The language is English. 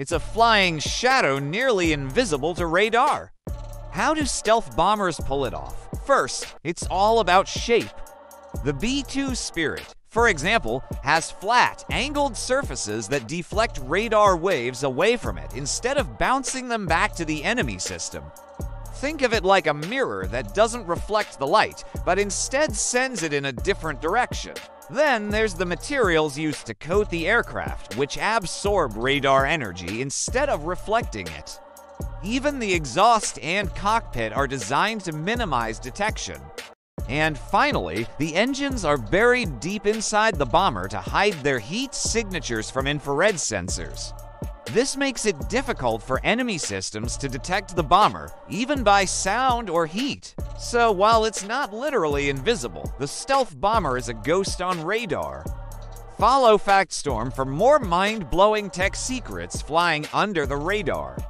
It's a flying shadow nearly invisible to radar. How do stealth bombers pull it off? First, it's all about shape. The B-2 Spirit, for example, has flat, angled surfaces that deflect radar waves away from it instead of bouncing them back to the enemy system. Think of it like a mirror that doesn't reflect the light, but instead sends it in a different direction. Then there's the materials used to coat the aircraft, which absorb radar energy instead of reflecting it. Even the exhaust and cockpit are designed to minimize detection. And finally, the engines are buried deep inside the bomber to hide their heat signatures from infrared sensors. This makes it difficult for enemy systems to detect the bomber, even by sound or heat. So while it's not literally invisible, the stealth bomber is a ghost on radar. Follow FactStorm for more mind-blowing tech secrets flying under the radar.